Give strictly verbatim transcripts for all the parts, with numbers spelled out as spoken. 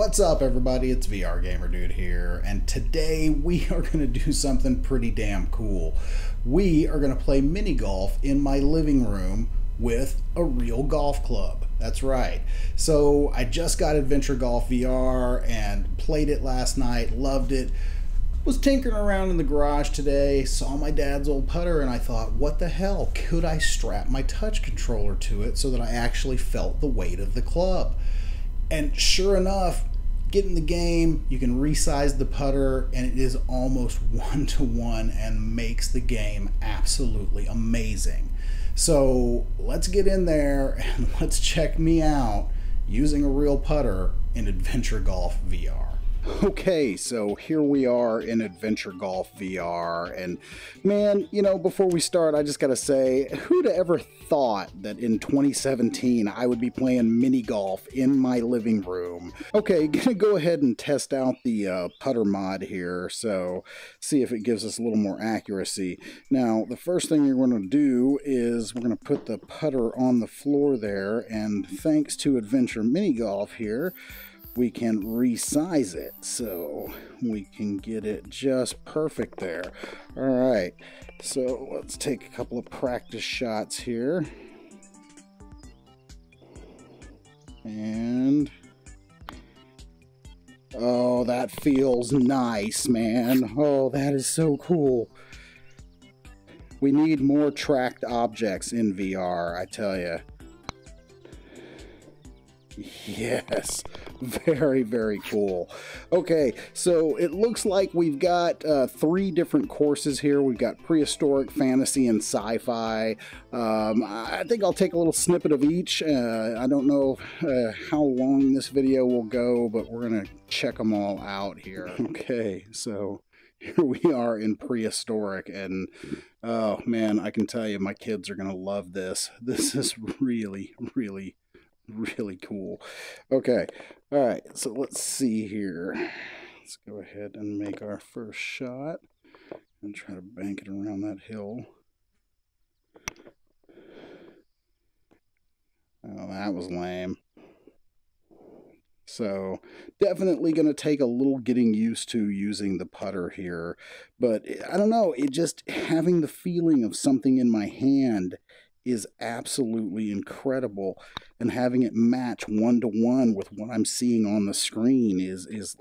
What's up everybody, it's V R Gamer Dude here, and today we are going to do something pretty damn cool. We are going to play mini golf in my living room with a real golf club. That's right. So I just got Adventure Golf V R and played it last night, loved it. Was tinkering around in the garage today, saw my dad's old putter, and I thought, what the hell, could I strap my touch controller to it so that I actually felt the weight of the club? And sure enough, get in the game, you can resize the putter, and it is almost one-to-one and makes the game absolutely amazing. So let's get in there and let's check me out using a real putter in Adventure Golf V R. Okay, so here we are in Adventure Golf V R, and man, you know, before we start, I just gotta say, who'd ever thought that in twenty seventeen I would be playing mini golf in my living room? Okay, gonna go ahead and test out the uh, putter mod here, so see if it gives us a little more accuracy. Now, the first thing you're gonna do is we're gonna put the putter on the floor there, and thanks to Adventure Mini Golf here, we can resize it so we can get it just perfect there. All right, so let's take a couple of practice shots here. And oh, that feels nice, man. Oh, that is so cool. We need more tracked objects in V R, I tell you. Yes, very, very cool. Okay, so it looks like we've got uh, three different courses here. We've got prehistoric, fantasy, and sci-fi. Um, I think I'll take a little snippet of each. Uh, I don't know uh, how long this video will go, but we're gonna check them all out here. Okay, so here we are in prehistoric, and oh man, I can tell you my kids are gonna love this. This is really, really really cool. Okay, all right, so let's see here. Let's go ahead and make our first shot and try to bank it around that hill. Oh, that was lame. So definitely going to take a little getting used to using the putter here, but I don't know, it just having the feeling of something in my hand is absolutely incredible, and having it match one to one with what I'm seeing on the screen is is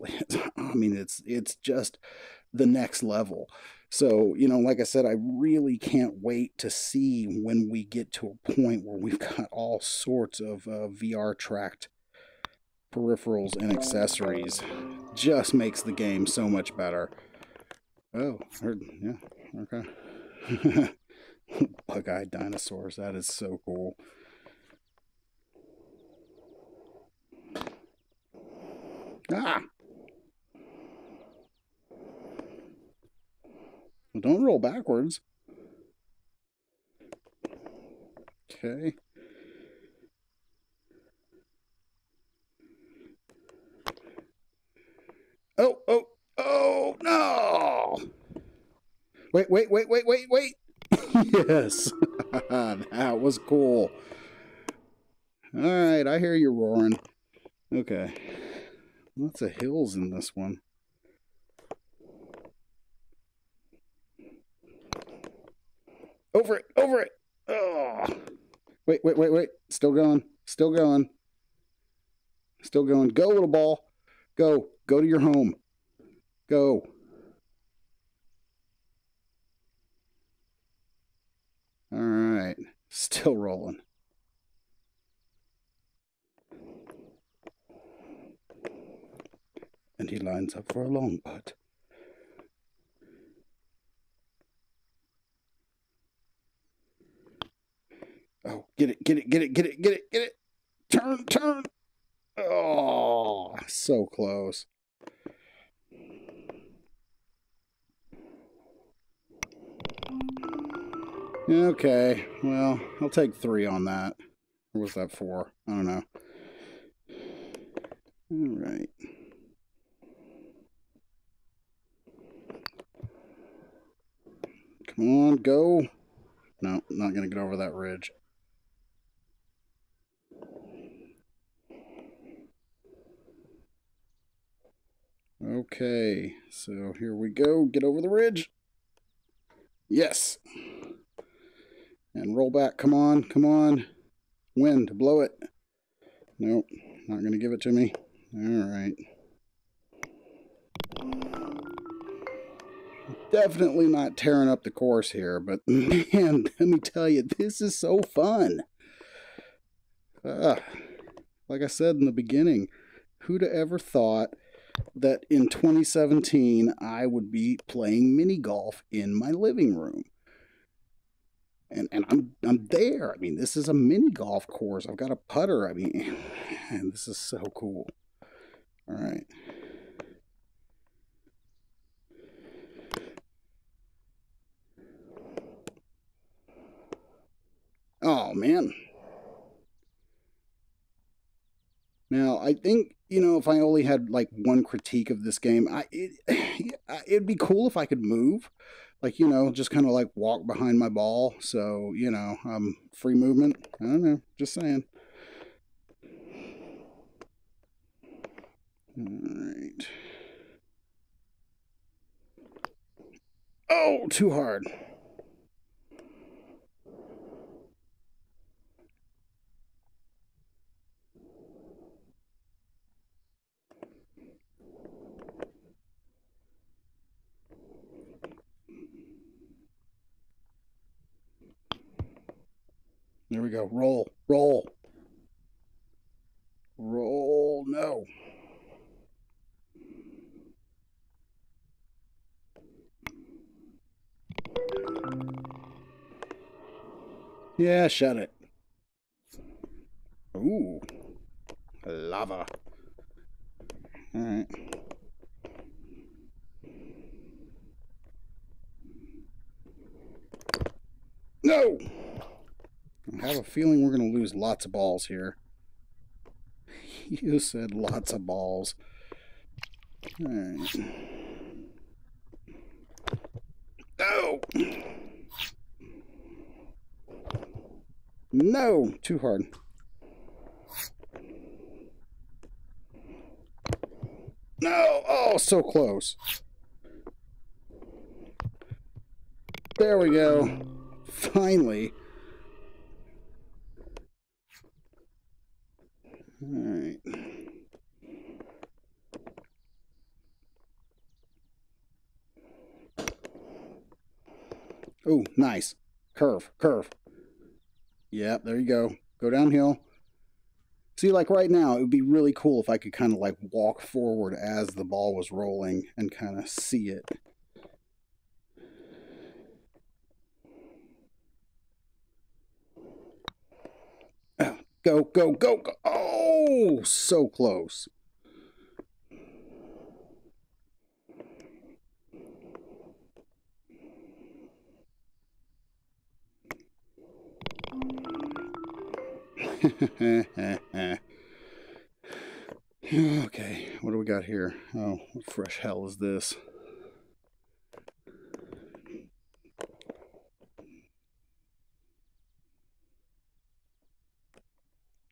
I mean, it's it's just the next level. So, you know, like I said, I really can't wait to see when we get to a point where we've got all sorts of uh, V R tracked peripherals and accessories. Just makes the game so much better. Oh, heard, yeah, okay. Bug-eyed dinosaurs, that is so cool. Ah! Well, don't roll backwards. Okay. Oh, oh, oh, no! Wait, wait, wait, wait, wait, wait! Yes, that was cool. All right, I hear you roaring. Okay, lots of hills in this one. Over it, over it. Oh, wait, wait, wait, wait. Still going, still going, still going. Go, little ball. Go, go to your home. Go. All right, still rolling. And he lines up for a long putt. Oh, get it, get it, get it, get it, get it, get it. Turn, turn. Oh, so close. Okay, well, I'll take three on that. Or was that four? I don't know. All right. Come on, go. No, not going to get over that ridge. Okay, so here we go. Get over the ridge. Yes. And roll back. Come on, come on. Wind, blow it. Nope, not going to give it to me. All right. Definitely not tearing up the course here, but man, let me tell you, this is so fun. Uh, like I said in the beginning, who'd have ever thought that in twenty seventeen I would be playing mini golf in my living room? And and I'm I'm there. I mean, this is a mini golf course. I've got a putter. I mean, man, this is so cool. All right. Oh man. Now, I think, you know, if I only had like one critique of this game, I it, it'd be cool if I could move. Like, you know, just kind of like walk behind my ball. So, you know, um, free movement. I don't know. Just saying. All right. Oh, too hard. There we go. Roll, roll, roll. No. Yeah, shut it. Ooh, lava. All right. No. I have a feeling we're going to lose lots of balls here. You said lots of balls. All right. No! No! Too hard. No! Oh, so close. There we go. Finally. All right. Oh, nice. Curve, curve. Yeah, there you go. Go downhill. See, like right now, it would be really cool if I could kind of like walk forward as the ball was rolling and kind of see it. Go, go, go, go. Oh, so close. Okay, what do we got here? Oh, what fresh hell is this?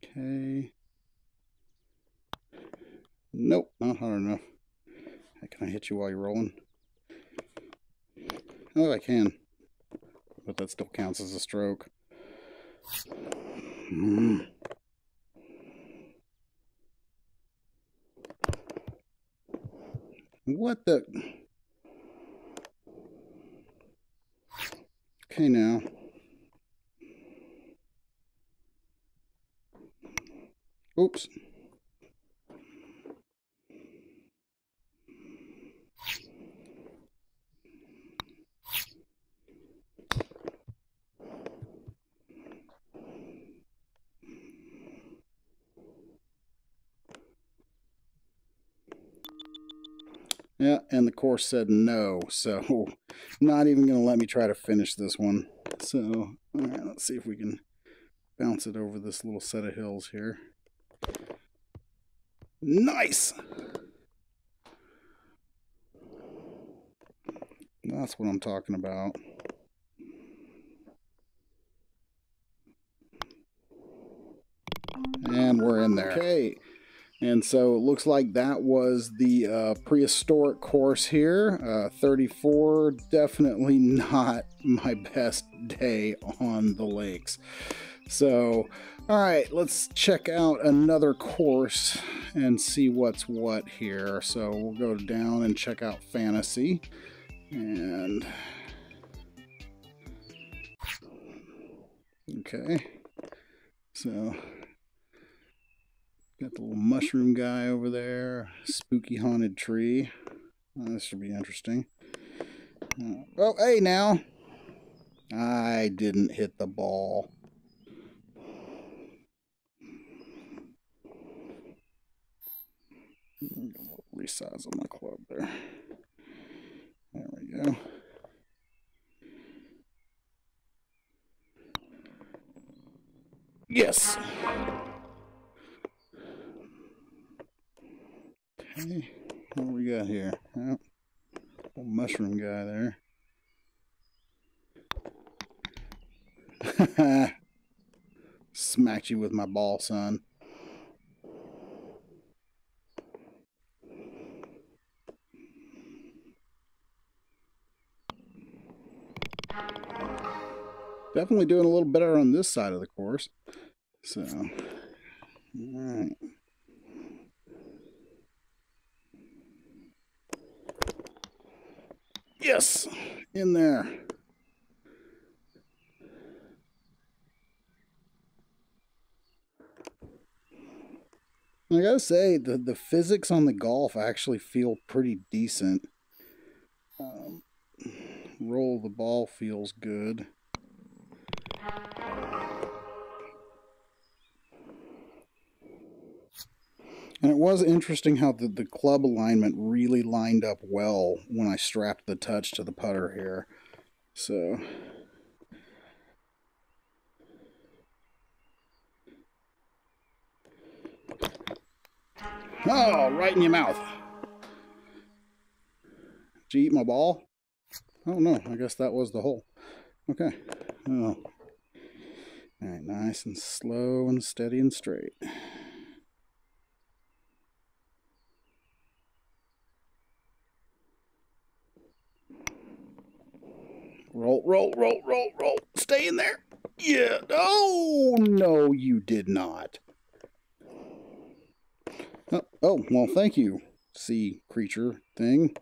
Okay. Nope, not hard enough. Can I hit you while you're rolling? Oh, I can. But that still counts as a stroke. Mm. What the? Okay, now. Oops. Yeah, and the course said no, so not even going to let me try to finish this one. So, all right, let's see if we can bounce it over this little set of hills here. Nice! That's what I'm talking about. And we're in there. Okay. And so it looks like that was the uh, prehistoric course here. Uh, thirty-four, definitely not my best day on the lakes. So, all right, let's check out another course and see what's what here. So we'll go down and check out Fantasy. And, okay, so got the little mushroom guy over there, spooky haunted tree. Oh, this should be interesting. Uh, oh, hey now, I didn't hit the ball. A little resize on my club there. There we go. Yes. Okay. What do we got here? Oh, old mushroom guy there. Haha. Smacked you with my ball, son. Definitely doing a little better on this side of the course. So, all right. Yes, in there. And I gotta say, the, the physics on the golf actually feel pretty decent. Um, roll of the ball feels good. And it was interesting how the, the club alignment really lined up well when I strapped the touch to the putter here. So, oh, right in your mouth. Did you eat my ball? Oh no, I guess that was the hole. Okay. Oh. All right, nice and slow and steady and straight. Roll, roll, roll, roll, roll. Stay in there. Yeah. Oh, no, you did not. Oh, oh well, thank you, sea creature thing.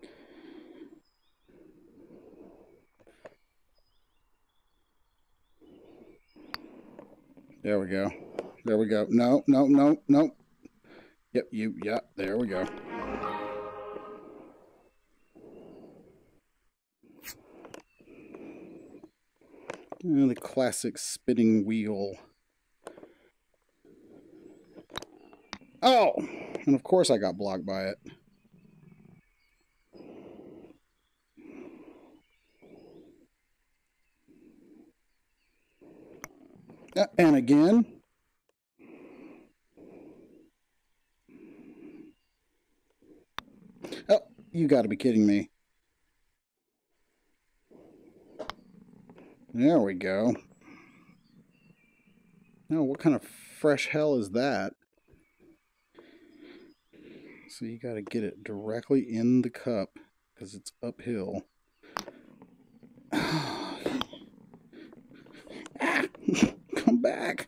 There we go. There we go. No, no, no, no. Yep, you, yep, there we go. Oh, the classic spinning wheel. Oh! And of course I got blocked by it. Uh, and again. Oh, you gotta be kidding me. There we go. Now, what kind of fresh hell is that? So you got to get it directly in the cup because it's uphill. Ah, come back.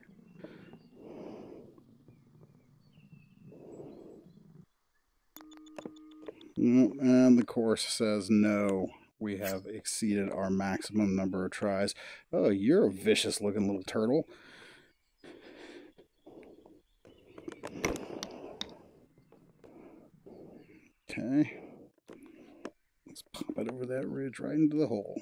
And the course says no. We have exceeded our maximum number of tries. Oh, you're a vicious looking little turtle. Okay. Let's pop it over that ridge right into the hole.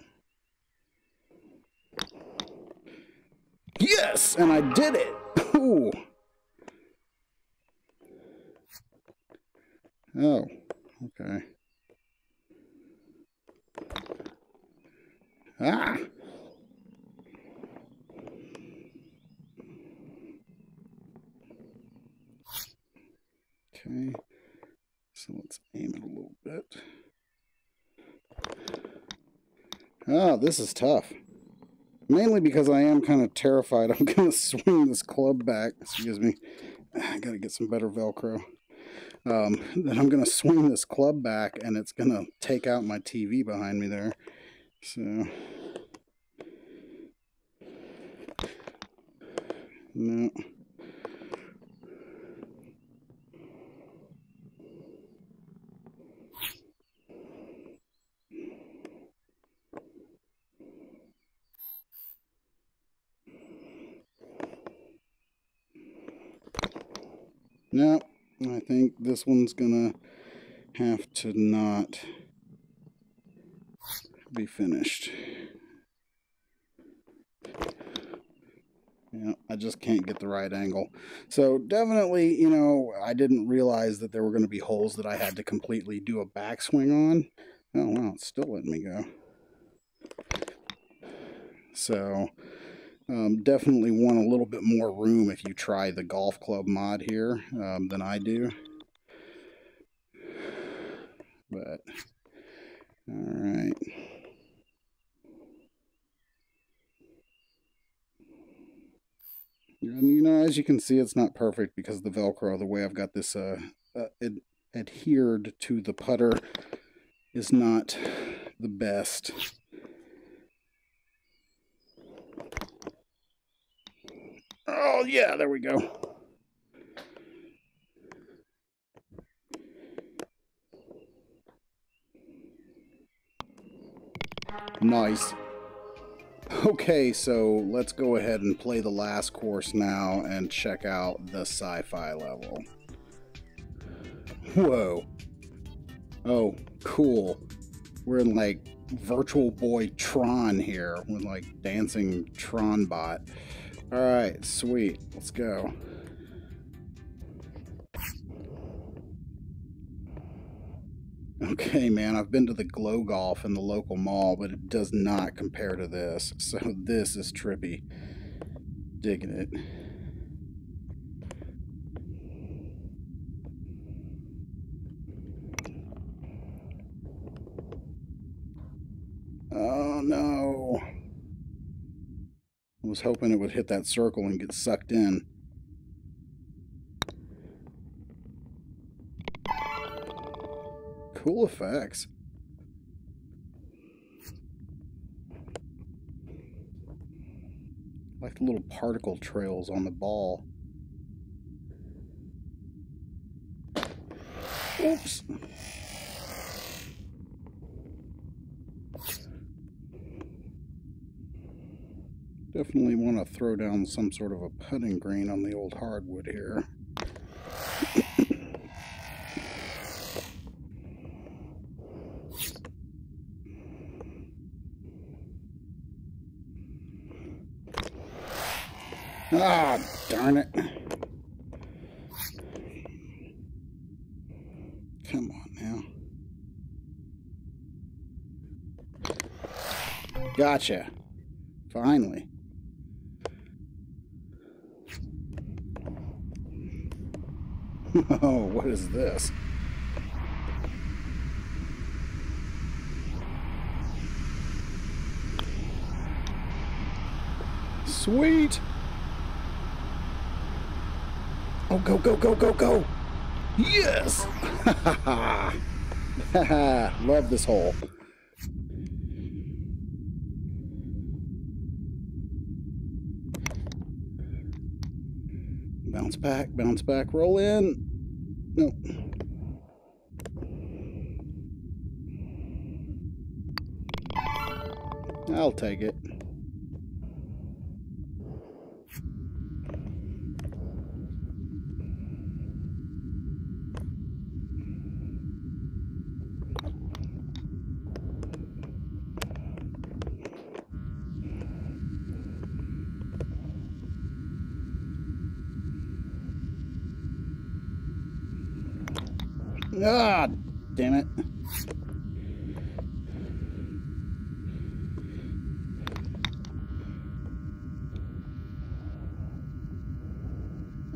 Yes! And I did it! Ooh. Oh, okay. Ah! Okay, so let's aim it a little bit. Ah, this is tough. Mainly because I am kind of terrified I'm going to swing this club back. Excuse me. I got to get some better Velcro. Um, then I'm going to swing this club back and it's going to take out my T V behind me there. So, no. No, I think this one's gonna have to not be finished. You know, I just can't get the right angle. So definitely, you know, I didn't realize that there were gonna be holes that I had to completely do a backswing on. Oh wow, it's still letting me go. So Um, definitely want a little bit more room if you try the golf club mod here um, than I do. But, all right. And, you know, as you can see, it's not perfect because of the Velcro. The way I've got this uh, uh, ad adhered to the putter is not the best. Oh, yeah, there we go. Nice. Okay, so let's go ahead and play the last course now and check out the sci-fi level. Whoa. Oh, cool. We're in, like, Virtual Boy Tron here. We're, like, dancing Tron bot. All right, sweet. Let's go. Okay, man, I've been to the Glow Golf in the local mall, but it does not compare to this. So this is trippy. Digging it. Oh, no. I was hoping it would hit that circle and get sucked in. Cool effects. Like the little particle trails on the ball. Oops. Definitely want to throw down some sort of a putting green on the old hardwood here. Ah, darn it. Come on now. Gotcha. Finally. Oh, what is this? Sweet! Oh, go, go, go, go, go! Yes! Ha ha! Love this hole. Bounce back, bounce back, roll in. No. I'll take it. Ah, damn it.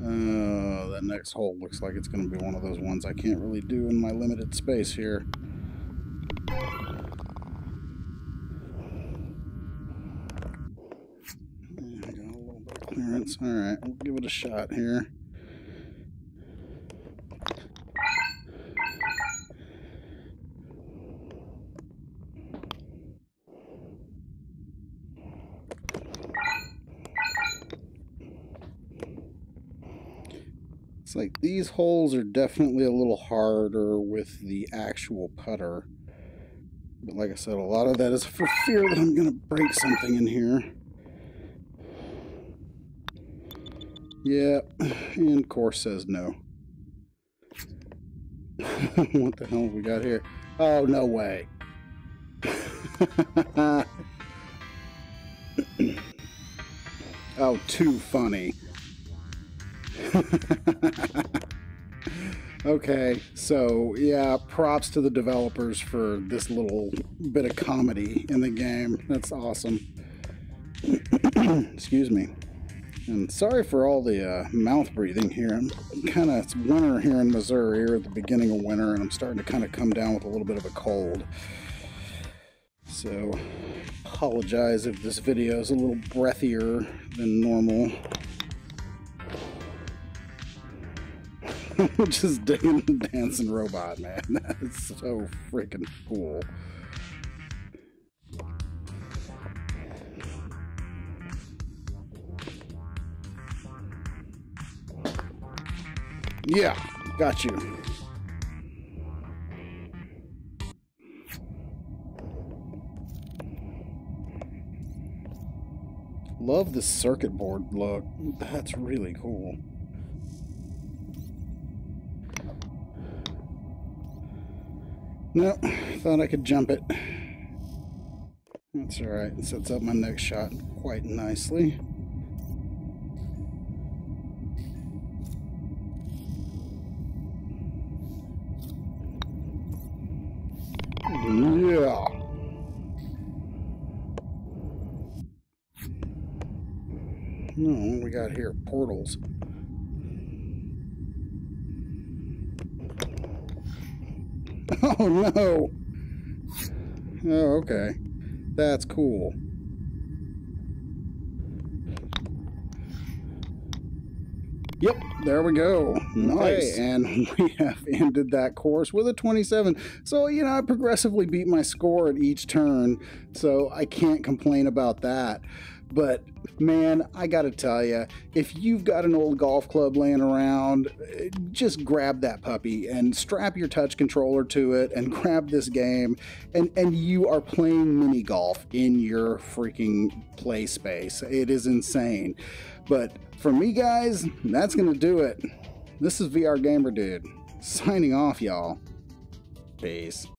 Oh, that next hole looks like it's going to be one of those ones I can't really do in my limited space here. Yeah, I got a little bit of clearance. All right, we'll give it a shot here. It's like these holes are definitely a little harder with the actual putter. But like I said, a lot of that is for fear that I'm going to break something in here. Yeah, and course says no. What the hell have we got here? Oh, no way. Oh, too funny. Okay, so yeah, props to the developers for this little bit of comedy in the game. That's awesome. Excuse me. And sorry for all the uh, mouth breathing here. I'm kind of, it's winter here in Missouri, or at the beginning of winter, and I'm starting to kind of come down with a little bit of a cold. So, apologize if this video is a little breathier than normal. I'm just digging the dancing robot, man. That's so freaking cool. Yeah, got you. Love the circuit board look. That's really cool. Nope, thought I could jump it. That's alright, it sets up my next shot quite nicely. Yeah. No, what we got here? Portals. Oh no! Oh, okay. That's cool. Yep, there we go. Nice. Okay, and we have ended that course with a twenty-seven. So, you know, I progressively beat my score at each turn, so I can't complain about that. But, man, I gotta tell you, if you've got an old golf club laying around, just grab that puppy and strap your touch controller to it and grab this game, and, and you are playing mini golf in your freaking play space. It is insane. But for me, guys, that's gonna do it. This is V R Gamer Dude, signing off, y'all. Peace.